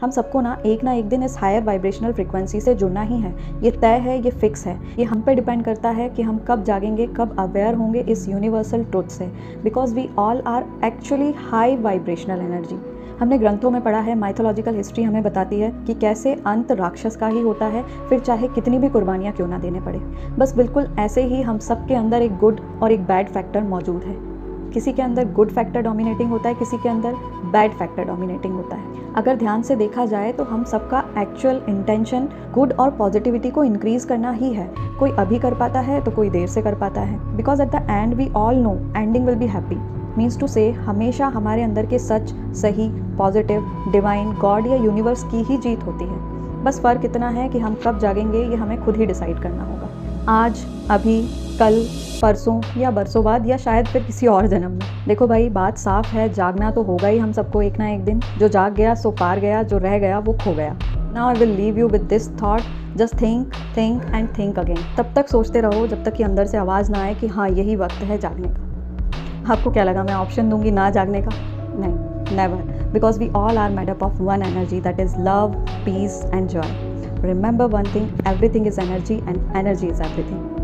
हम सबको ना एक दिन इस हायर वाइब्रेशनल फ्रिक्वेंसी से जुड़ना ही है। ये तय है, ये फिक्स है। ये हम पे डिपेंड करता है कि हम कब जागेंगे, कब अवेयर होंगे इस यूनिवर्सल ट्रुथ से। Because we all are actually high vibrational energy. हमने ग्रंथों में पढ़ा है, माइथोलॉजिकल हिस्ट्री हमें बताती है कि कैसे अंत राक्षस का ही होता है, फिर चाहे कितनी भी कुर्बानियाँ क्यों ना देने पड़े। बस बिल्कुल ऐसे ही हम सब के अंदर एक गुड और एक बैड फैक्टर मौजूद है। किसी के अंदर गुड फैक्टर डोमिनेटिंग होता है, किसी के अंदर बैड फैक्टर डोमिनेटिंग होता है। अगर ध्यान से देखा जाए तो हम सबका एक्चुअल इंटेंशन गुड और पॉजिटिविटी को इंक्रीज करना ही है। कोई अभी कर पाता है तो कोई देर से कर पाता है। Because at the end we all know ending will be happy. Means to say हमेशा हमारे अंदर के सच, सही, पॉजिटिव, डिवाइन, गॉड या यूनिवर्स की ही जीत होती है। बस फ़र्क इतना है कि हम कब जागेंगे ये हमें खुद ही डिसाइड करना होगा। आज, अभी, कल, परसों या बरसों बाद या शायद फिर किसी और जन्म में। देखो भाई, बात साफ है, जागना तो होगा ही हम सबको एक ना एक दिन। जो जाग गया सो पार गया, जो रह गया वो खो गया। Now I will leave you with this thought, just think, think and think again. तब तक सोचते रहो जब तक कि अंदर से आवाज़ ना आए कि हाँ यही वक्त है जागने का। आपको क्या लगा मैं ऑप्शन दूंगी ना जागने का? नहीं, never. Because we all are made up of one energy, that is love, peace and joy. Remember one thing, everything is energy and energy is everything.